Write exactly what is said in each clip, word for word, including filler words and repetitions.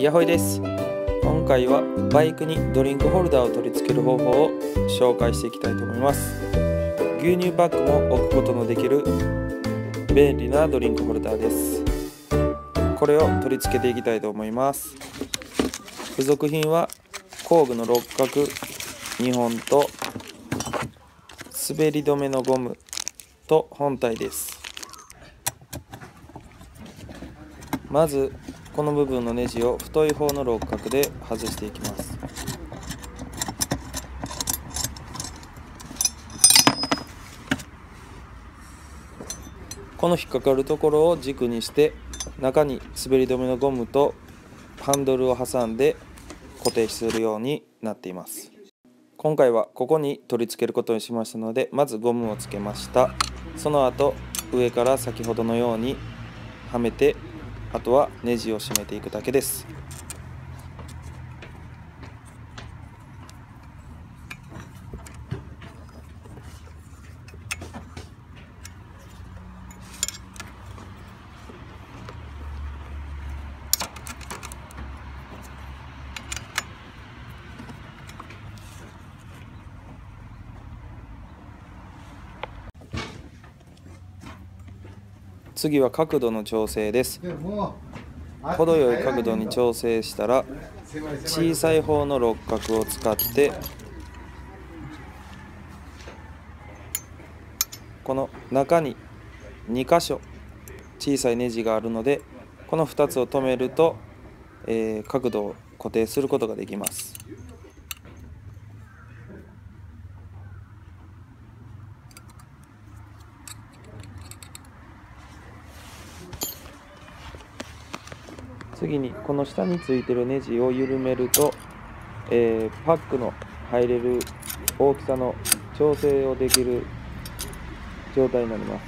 ヤホイです。今回はバイクにドリンクホルダーを取り付ける方法を紹介していきたいと思います。牛乳パックも置くことのできる便利なドリンクホルダーです。これを取り付けていきたいと思います。付属品は工具の六角にほんと滑り止めのゴムと本体です。まずこの部分のネジを太い方の六角で外していきます。この引っかかるところを軸にして中に滑り止めのゴムとハンドルを挟んで固定するようになっています。今回はここに取り付けることにしましたので、まずゴムをつけました。その後上から先ほどのようにはめて、あとはネジを締めていくだけです。次は角度の調整です。程よい角度に調整したら、小さい方の六角を使ってこの中ににかしょ小さいネジがあるので、このふたつを止めると、えー、角度を固定することができます。次にこの下についてるネジを緩めると、えー、パックの入れる大きさの調整をできる状態になります。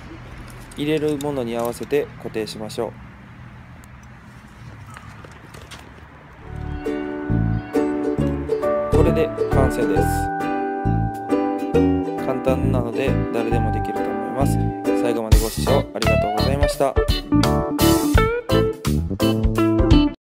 入れるものに合わせて固定しましょう。これで完成です。簡単なので誰でもできると思います。最後までご視聴ありがとうございました。